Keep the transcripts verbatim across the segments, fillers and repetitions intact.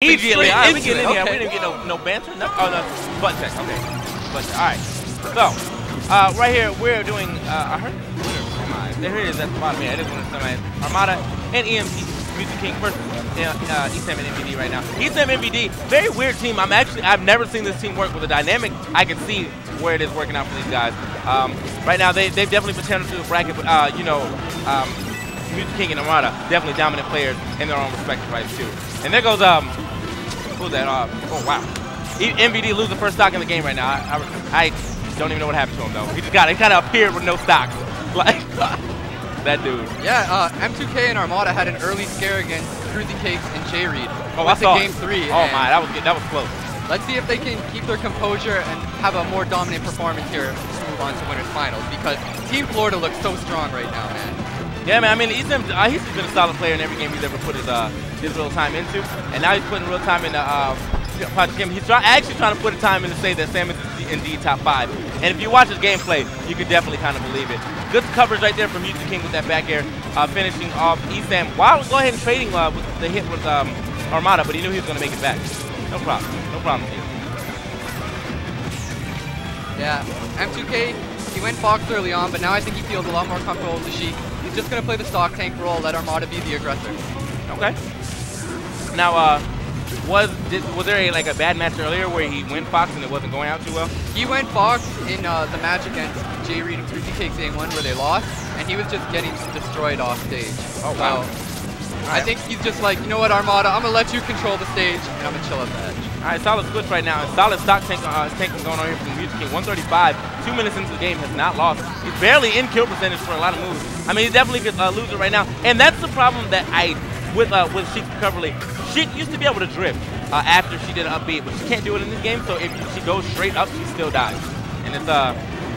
Immediately, alright, we get in here. Okay. We didn't get no, no banter, no, oh no, butt check, okay, butt check, alright. So, uh, right here, we're doing, uh, I heard, where am I? There it is at the bottom, yeah, it is one of the semis. Armada and E M P. Mew two King versus uh, ESAM and M V D right now. ESAM M V D, very weird team. I'm actually, I've never seen this team work with a dynamic. I can see where it is working out for these guys. Um, right now, they, they've definitely pretended to the bracket, but, uh, you know, um, Mew two King and Armada, definitely dominant players in their own respective rights, too. And there goes, um, who's that? Uh, oh, wow. E M V D lose the first stock in the game right now. I, I, I don't even know what happened to him, though. He just got, he kind of appeared with no stocks. Like, that dude. Yeah, uh, M two K and Armada had an early scare against Cruzy Cakes and J-Reed. Oh, I saw game three. Oh my, that was good. That was close. Let's see if they can keep their composure and have a more dominant performance here to move on to winners finals, because Team Florida looks so strong right now, man. Yeah, man. I mean, he's been, uh, he's been a solid player in every game he's ever put his uh, his real time into, and now he's putting real time in the uh, Project M. He's try actually trying to put a time in to say that Sam is indeed top five. And if you watch his gameplay, you can definitely kind of believe it. Good coverage right there from Mew two King with that back air, uh, finishing off ESAM. Wow, go ahead and trading uh, with the hit with um, Armada, but he knew he was going to make it back. No problem. No problem. Yeah, M two K, he went Fox early on, but now I think he feels a lot more comfortable with the Sheik. He's just going to play the stock tank role, let Armada be the aggressor. Okay. Now, uh... Was did, was there a, like a bad match earlier where he went Fox and it wasn't going out too well? He went Fox in uh, the match against J-Reed and Cruzy Cakes game one where they lost, and he was just getting destroyed off stage. Oh wow! So, right. I think he's just like, you know what, Armada, I'm gonna let you control the stage, and I'm gonna chill at the edge. All right, solid switch right now, and solid stock tank uh, tank going on here from Mew two King. one thirty-five, two minutes into the game, has not lost. He's barely in kill percentage for a lot of moves. I mean, he definitely could uh, lose it right now, and that's the problem that I. With uh, with Sheik's recovery, she used to be able to drift uh, after she did an upbeat, but she can't do it in this game. So if she goes straight up, she still dies, and it's uh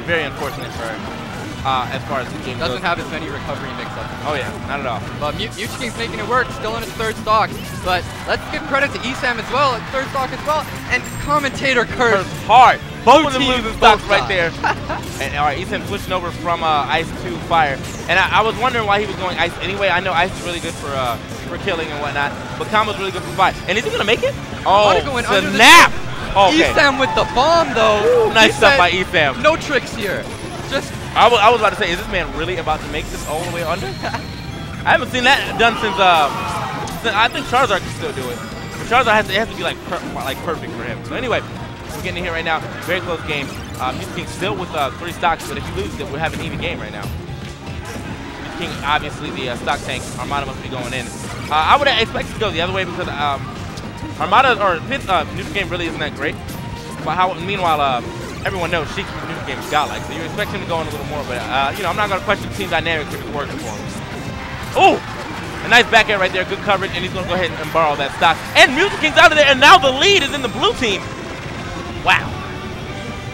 very unfortunate for her uh, as far as the game doesn't goes. Have as many recovery mix-ups. Oh yeah, not at all. But Mew two King's making it work, still in his third stock. But let's give credit to ESAM as well, at third stock as well, and commentator curse hard. Both of them losing stocks right there. And all right, ESAM switching over from uh, Ice to Fire, and I, I was wondering why he was going Ice anyway. I know Ice is really good for. Uh, For killing and whatnot, but Combo's really good for fight. And is he gonna make it? Oh, going snap! Okay. ESAM with the bomb though. Ooh, nice stuff by ESAM. No tricks here. Just. I was, I was about to say, is this man really about to make this all the way under? I haven't seen that done since. Uh, since I think Charizard can still do it, but Charizard has to, it has to be like per like perfect for him. So anyway, we're getting in here right now. Very close game. Uh, Mew two King still with uh, three stocks, but if he loses it, we'll have an even game right now. Mew two King, obviously the uh, stock tank. Armada must be going in. Uh, I would expect it to go the other way because um, Armada or Pit uh, Mew two King really isn't that great. But how? Meanwhile, uh, everyone knows Sheik's Mew two King is godlike, so you expect him to go in a little more. But uh, you know, I'm not going to question team dynamics if it's working for him. Ooh, a nice back air right there, good coverage, and he's going to go ahead and borrow that stock. And Mew two King's out of there, and now the lead is in the blue team. Wow.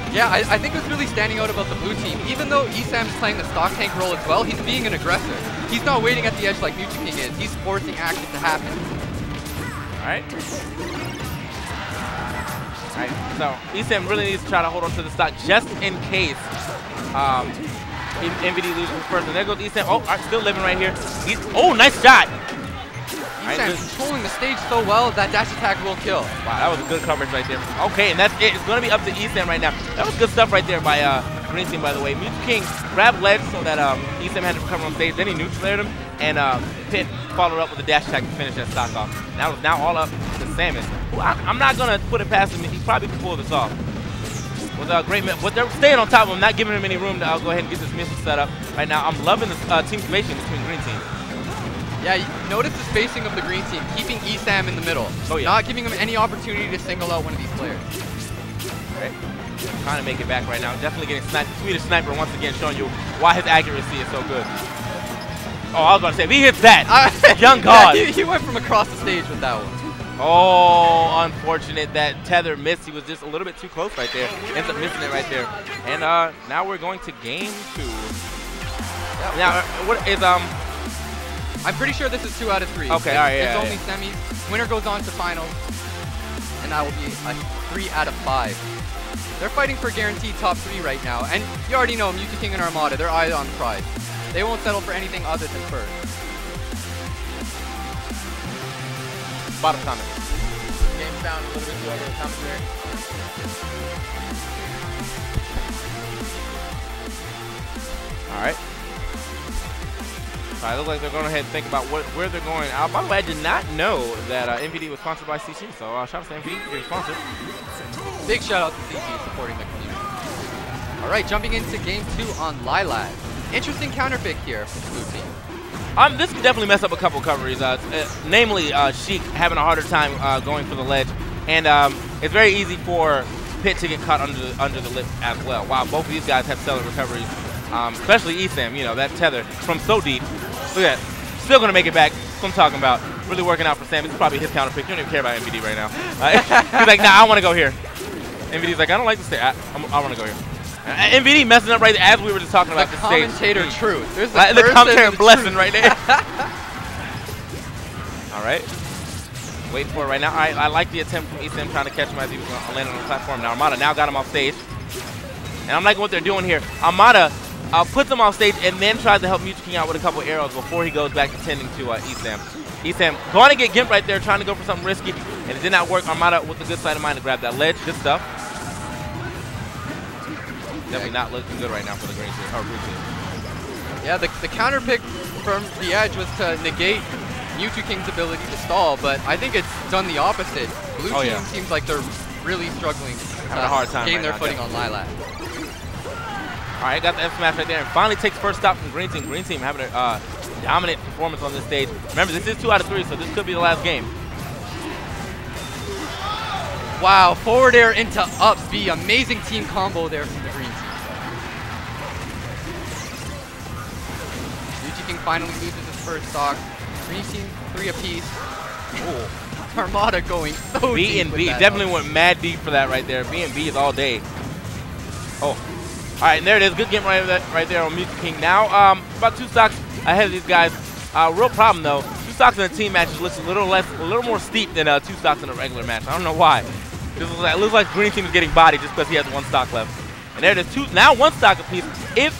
Yeah, I, I think what's really standing out about the blue team, even though ESAM is playing the stock tank role as well, he's being an aggressor. He's not waiting at the edge like Mew two King is. He's forcing action to happen. All right. All right, so ESAM really needs to try to hold on to the stock just in case um, M V D loses first. And there goes ESAM. Oh, I'm still living right here. He's, oh, nice shot. ESAM's controlling the stage so well that dash attack will kill. Wow, that was a good coverage right there. Okay, and that's it. It's going to be up to ESAM right now. That was good stuff right there by uh, Green Team, by the way. Mew two King grabbed ledge so that um, ESAM had to recover on stage. Then he neutral-aired him, and uh, Pit followed up with a dash attack to finish that stock off. That was now all up to Samus. Well, I, I'm not going to put it past him. He probably could pull this off. With a great, but they're staying on top of him, not giving him any room to uh, go ahead and get this missile set up. Right now, I'm loving the uh, team formation between Green Team. Yeah, notice the spacing of the green team, keeping ESAM in the middle. Oh, yeah. Not giving him any opportunity to single out one of these players. Alright, trying to make it back right now. Definitely getting sniped. Swedish Sniper once again showing you why his accuracy is so good. Oh, I was about to say, if he hits that, uh, young God. Yeah, he, he went from across the stage with that one. Oh, unfortunate that tether missed. He was just a little bit too close right there. Ends up missing it right there. And uh, now we're going to game two. Now, what is... um. I'm pretty sure this is two out of three. Okay, it's, all right, yeah, it's yeah, only yeah. semis. Winner goes on to finals, and that will be a three out of five. They're fighting for guaranteed top three right now, and you already know Mew two King and Armada. They're eyes on the prize. They won't settle for anything other than first. Bottom comment. little bit over the top there. Alright. Alright, look like they're going ahead and think about what, where they're going. Uh, by the way, I did not know that uh, M V D was sponsored by C T, so uh, shout out to M V D for your sponsor. Big shout out to C T supporting the community. Alright, jumping into game two on Lylat. Interesting counter pick here for the blue team. Um, this could definitely mess up a couple recoveries, uh, uh, namely uh, Sheik having a harder time uh, going for the ledge. And um, it's very easy for Pit to get caught under the, under the lip as well. Wow, both of these guys have stellar recoveries. Um, especially E SAM, you know, that tether from so deep. Look at that. Still going to make it back. That's what I'm talking about. Really working out for Sam. It's probably his counter pick. You don't even care about M V D right now. Uh, he's like, nah, I want to go here. M V D's like, I don't like this. I, I want to go here. Uh, M V D messing up right there as we were just talking about the this stage. Commentator truth. There's the, uh, the commentator the blessing truth. Right there. All right. Wait for it right now. I, I like the attempt from E SAM trying to catch him as he was landing on the platform. Now, Armada now got him off stage. And I'm liking what they're doing here. Armada uh, puts them off stage and then tries to help Mew two King out with a couple arrows before he goes back to tending to uh, E SAM. E SAM going to get Gimp right there, trying to go for something risky, and it did not work. Armada with a good sight of mine to grab that ledge. Good stuff. Definitely not looking good right now for the green team. Or blue team. Yeah, the, the counter pick from the edge was to negate Mew two King's ability to stall, but I think it's done the opposite. Blue oh, team yeah. seems like they're really struggling to uh, a hard time gain right their now, footing definitely. on Lylat. Alright, got the F smash right there and finally takes first stop from Green Team. Green Team having a uh, dominant performance on this stage. Remember, this is two out of three, so this could be the last game. Wow, forward air into up B. Amazing team combo there from the Green Team. Mew two King finally loses his first stock. Green Team, three apiece. Oh, Armada going so B deep and B. Definitely went mad deep for that right there. B and B is all day. Oh. All right, and there it is. Good game right, right there on Mew two King. Now, um, about two stocks ahead of these guys. Uh, real problem, though. Two stocks in a team match looks a little less, a little more steep than uh, two stocks in a regular match. I don't know why. It looks like, it looks like Green Team is getting bodied just because he has one stock left. And there it is. Two, now one stock apiece. If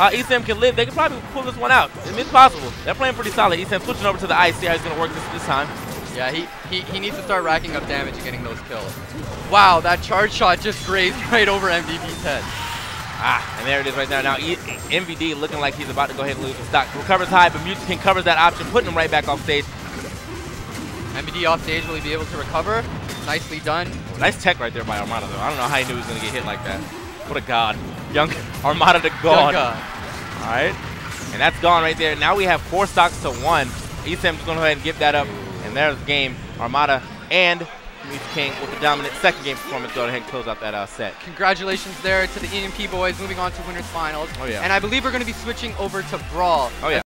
uh, E SAM can live, they can probably pull this one out. It's possible. They're playing pretty solid. E SAM switching over to the ice. See how he's going to work this, this time. Yeah, he, he, he needs to start racking up damage and getting those kills. Wow, that charge shot just grazed right over M V D's head. Ah, and there it is right now. Now, M V D looking like he's about to go ahead and lose the stock. Recovers high, but Mew two King covers that option, putting him right back off stage. M V D off stage, will he be able to recover? Nicely done. Nice tech right there by Armada, though. I don't know how he knew he was going to get hit like that. What a god. Young Armada to god. All right. And that's gone right there. Now we have four stocks to one. E SAM's going to go ahead and give that up. And there's the game. Armada and Mew two King with a dominant second game performance. Go ahead and close out that uh, set. Congratulations there to the E M P boys moving on to winners finals. Oh yeah. And I believe we're going to be switching over to Brawl. Oh yeah.